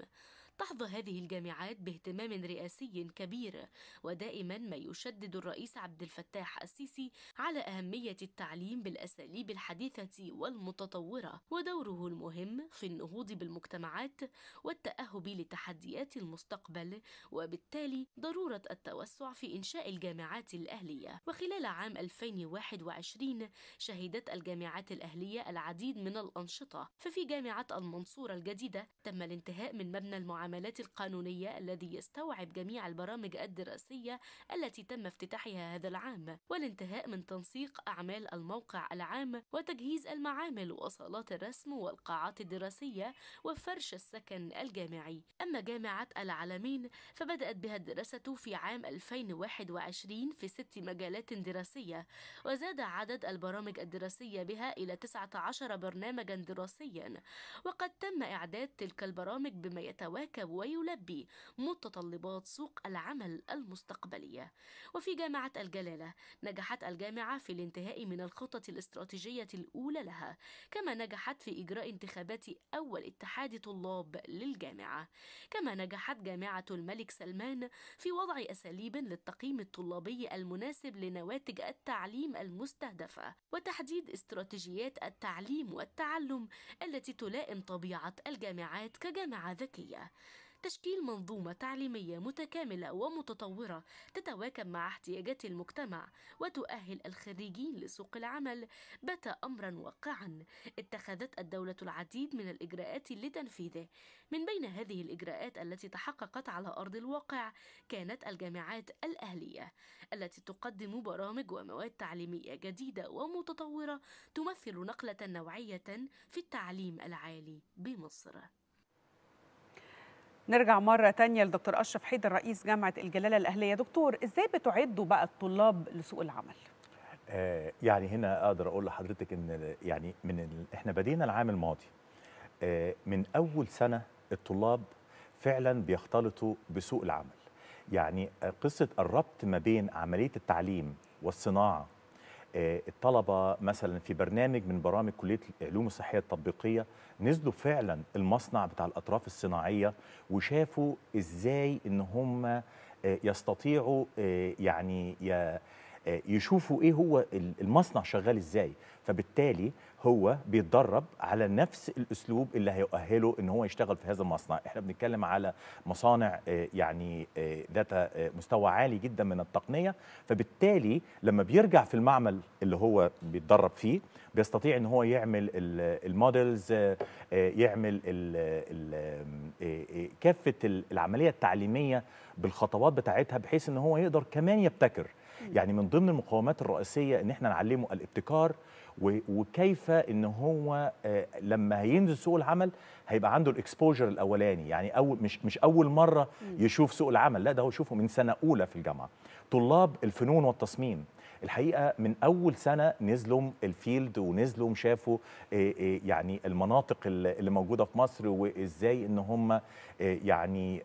تحظى هذه الجامعات باهتمام رئاسي كبير، ودائما ما يشدد الرئيس عبد الفتاح السيسي على أهمية التعليم بالأساليب الحديثة والمتطورة ودوره المهم في النهوض بالمجتمعات والتأهب لتحديات المستقبل، وبالتالي ضرورة التوسع في إنشاء الجامعات الأهلية. وخلال عام ألفين وواحد وعشرين شهدت الجامعات الأهلية العديد من الأنشطة، ففي جامعة المنصورة الجديدة تم الانتهاء من مبنى المعاملات القانونية الذي يستوعب جميع البرامج الدراسية التي تم افتتاحها هذا العام، والانتهاء من تنسيق أعمال الموقع العام وتجهيز المعامل وصالات الرسم والقاعات الدراسية وفرش السكن الجامعي. أما جامعة العالمين فبدأت بها الدراسة في عام ألفين وواحد وعشرين في ست مجالات دراسية، وزاد عدد البرامج الدراسية بها إلى تسعة عشر برنامجا دراسيا، وقد تم إعداد تلك البرامج بما يتواكب ويلبي متطلبات سوق العمل المستقبلية. وفي جامعة الجلالة نجحت الجامعة في الانتهاء من الخطط الاستراتيجية الأولى لها، كما نجحت في إجراء انتخابات أول اتحاد طلاب للجامعة، كما نجحت جامعة الملك سلمان في وضع أساليب للتقييم الطلابي المناسب لنواتج التعليم المستهدفة وتحديد استراتيجيات التعليم والتعلم التي تلائم طبيعة الجامعات كجامعة ذكية. تشكيل منظومة تعليمية متكاملة ومتطورة تتواكب مع احتياجات المجتمع وتؤهل الخريجين لسوق العمل بات أمرا واقعا، اتخذت الدولة العديد من الإجراءات لتنفيذه. من بين هذه الإجراءات التي تحققت على أرض الواقع كانت الجامعات الأهلية التي تقدم برامج ومواد تعليمية جديدة ومتطورة تمثل نقلة نوعية في التعليم العالي بمصر. نرجع مرة تانية لدكتور أشرف حيدر رئيس جامعة الجلالة الأهلية. دكتور، إزاي بتعدوا بقى الطلاب لسوق العمل؟ آه يعني هنا أقدر أقول لحضرتك إن يعني من ال... إحنا بدينا العام الماضي آه من أول سنة الطلاب فعلا بيختلطوا بسوق العمل، يعني قصة الربط ما بين عملية التعليم والصناعة. آه الطلبة مثلا في برنامج من برامج كلية العلوم الصحية التطبيقية نزلوا فعلا المصنع بتاع الأطراف الصناعية وشافوا إزاي إن هم يستطيعوا يعني يشوفوا إيه هو المصنع شغال إزاي، فبالتالي هو بيتدرب على نفس الأسلوب اللي هيؤهله إن هو يشتغل في هذا المصنع. إحنا بنتكلم على مصانع يعني ذات مستوى عالي جدا من التقنية، فبالتالي لما بيرجع في المعمل اللي هو بيتدرب فيه بيستطيع إن هو يعمل المودلز، يعمل كافة العملية التعليمية بالخطوات بتاعتها بحيث إن هو يقدر كمان يبتكر. يعني من ضمن المقومات الرئيسية إن إحنا نعلمه الابتكار وكيف إن هو لما هينزل سوق العمل هيبقى عنده الاكسبوجر الأولاني، يعني أول مش مش أول مرة يشوف سوق العمل، لا ده هو يشوفه من سنة أولى في الجامعة. طلاب الفنون والتصميم الحقيقة من أول سنة نزلوا الفيلد ونزلوا شافوا يعني المناطق اللي موجودة في مصر وإزاي إن هم يعني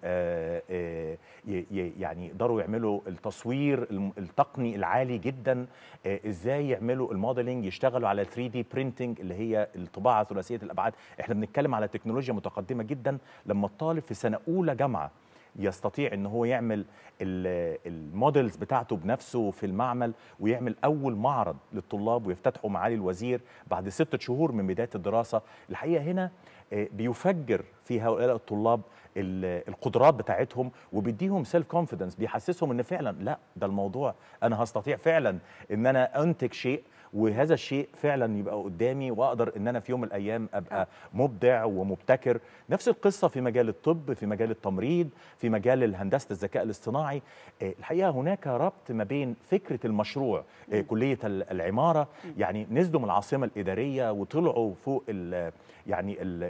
يعني يقدروا يعملوا التصوير التقني العالي جدا، إزاي يعملوا الموديلنج، يشتغلوا على ثري دي برينتنج اللي هي الطباعة ثلاثية الأبعاد. إحنا بنتكلم على تكنولوجيا متقدمة جدا، لما الطالب في سنة أولى جامعة يستطيع ان هو يعمل المودلز بتاعته بنفسه في المعمل ويعمل اول معرض للطلاب ويفتتحوا معالي الوزير بعد ستة شهور من بدايه الدراسه. الحقيقه هنا بيفجر في هؤلاء الطلاب القدرات بتاعتهم وبيديهم سيلف كونفيدنس، بيحسسهم ان فعلا لا ده الموضوع، انا هستطيع فعلا ان انا انتج شيء وهذا الشيء فعلا يبقى قدامي واقدر ان انا في يوم من الايام ابقى مبدع ومبتكر. نفس القصه في مجال الطب، في مجال التمريض، في مجال هندسه الذكاء الاصطناعي. الحقيقه هناك ربط ما بين فكره المشروع. كليه العماره يعني نزلوا من العاصمه الاداريه وطلعوا فوق ال يعني ال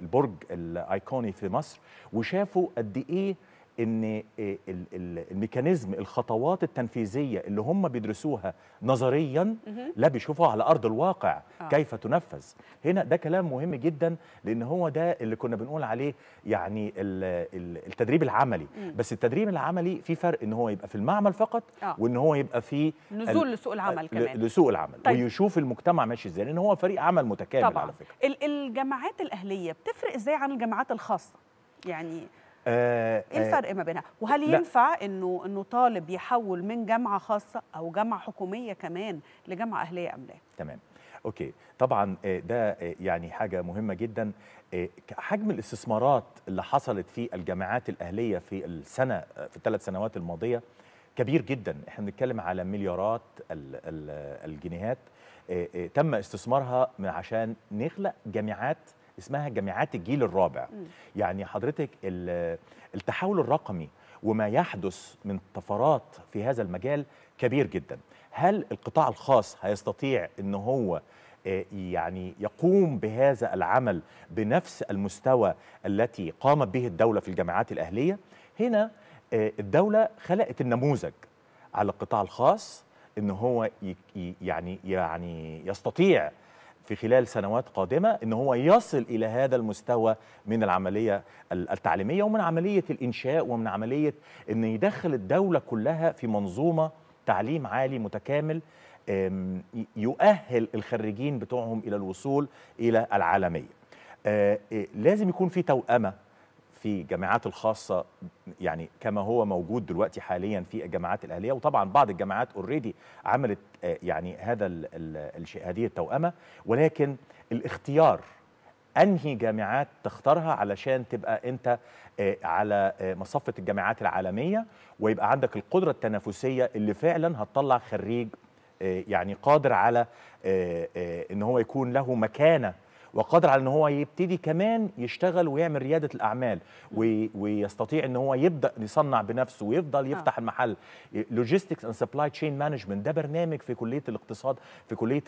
البرج الايقوني في مصر وشافوا قد ايه ان الميكانيزم الخطوات التنفيذيه اللي هم بيدرسوها نظريا لا بيشوفوها على ارض الواقع كيف تنفذ. هنا ده كلام مهم جدا، لان هو ده اللي كنا بنقول عليه يعني التدريب العملي. بس التدريب العملي في فرق، ان هو يبقى في المعمل فقط وان هو يبقى في نزول لسوق العمل كمان لسوق العمل طيب. ويشوف المجتمع ماشي ازاي، لان هو فريق عمل متكامل طبعا. على فكره الجامعات الاهليه بتفرق ازاي عن الجامعات الخاصه؟ يعني آه ايه الفرق ما بينها؟ وهل ينفع انه انه طالب يحول من جامعه خاصه او جامعه حكوميه كمان لجامعه اهليه ام لا؟ تمام اوكي. طبعا ده يعني حاجه مهمه جدا. حجم الاستثمارات اللي حصلت في الجامعات الاهليه في السنه في الثلاث سنوات الماضيه كبير جدا، احنا بنتكلم على مليارات الجنيهات تم استثمارها عشان نخلق جامعات اسمها جامعات الجيل الرابع. م. يعني حضرتك التحول الرقمي وما يحدث من طفرات في هذا المجال كبير جدا. هل القطاع الخاص هيستطيع ان هو يعني يقوم بهذا العمل بنفس المستوى التي قامت به الدولة في الجامعات الأهلية؟ هنا الدولة خلقت النموذج على القطاع الخاص ان هو يعني يعني يستطيع في خلال سنوات قادمة إن هو يصل إلى هذا المستوى من العملية التعليمية ومن عملية الإنشاء ومن عملية إن يدخل الدولة كلها في منظومة تعليم عالي متكامل يؤهل الخريجين بتوعهم إلى الوصول إلى العالمية. لازم يكون في توأمة في الجامعات الخاصة يعني كما هو موجود دلوقتي حاليا في الجامعات الأهلية، وطبعا بعض الجامعات اوريدي عملت يعني هذا هذه التوأمة، ولكن الاختيار انهي جامعات تختارها علشان تبقى انت على مصفة الجامعات العالمية ويبقى عندك القدرة التنافسية اللي فعلا هتطلع خريج يعني قادر على ان هو يكون له مكانة وقادر على ان هو يبتدي كمان يشتغل ويعمل رياده الاعمال ويستطيع ان هو يبدا يصنع بنفسه ويفضل يفتح آه. المحل. لوجيستكس اند سبلاي تشين مانجمنت ده برنامج في كليه الاقتصاد في كليه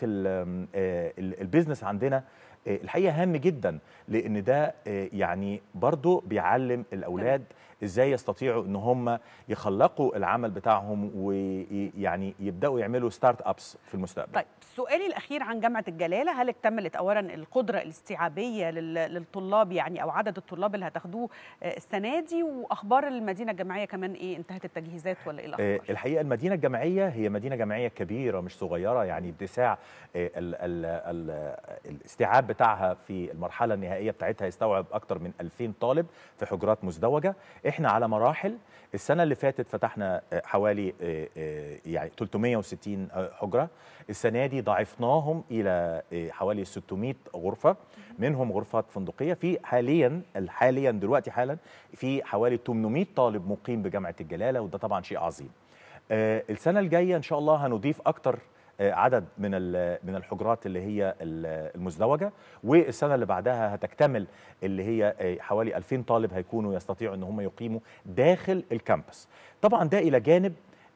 البيزنس عندنا الحقيقه هام جدا، لان ده يعني برضه بيعلم الاولاد ازاي يستطيعوا ان هم يخلقوا العمل بتاعهم ويعني يبداوا يعملوا ستارت ابس في المستقبل. طيب سؤالي الاخير عن جامعه الجلاله، هل اكتملت اولا القدره الاستيعابيه للطلاب يعني او عدد الطلاب اللي هتاخدوه السنه دي، واخبار المدينه الجامعيه كمان ايه؟ انتهت التجهيزات ولا ايه الاخبار؟ الحقيقه المدينه الجامعيه هي مدينه جامعيه كبيره مش صغيره، يعني اتساع الاستيعاب بتاعها في المرحله النهائيه بتاعتها يستوعب اكثر من ألفين طالب في حجرات مزدوجه. احنا على مراحل، السنه اللي فاتت فتحنا حوالي يعني ثلاثمائة وستين حجره، السنه دي ضاعفناهم الى حوالي ستمائة غرفه، منهم غرفات فندقيه. في حاليا حاليا دلوقتي حالا في حوالي ثمانمائة طالب مقيم بجامعه الجلاله، وده طبعا شيء عظيم. السنه الجايه ان شاء الله هنضيف اكثر عدد من من الحجرات اللي هي المزدوجه، والسنه اللي بعدها هتكتمل اللي هي حوالي ألفين طالب هيكونوا يستطيعوا ان هم يقيموا داخل الكامبس. طبعا ده الى جانب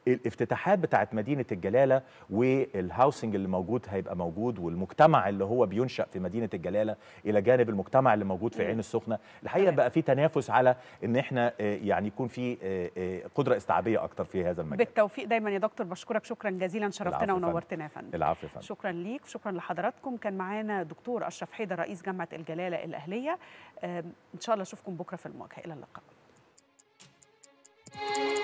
الافتتاحات بتاعت مدينه الجلاله والهاوسنج اللي موجود هيبقى موجود، والمجتمع اللي هو بينشأ في مدينه الجلاله الى جانب المجتمع اللي موجود في عين السخنه. الحقيقه بقى في تنافس على ان احنا يعني يكون في قدره استيعابيه اكتر في هذا المجال. بالتوفيق دايما يا دكتور، بشكرك شكرا جزيلا، شرفتنا ونورتنا يا فندم. العفو يا فندم. شكرا ليك وشكرا لحضراتكم. كان معانا دكتور اشرف حيدر رئيس جامعه الجلاله الاهليه. ان شاء الله اشوفكم بكره في المواجهه، الى اللقاء.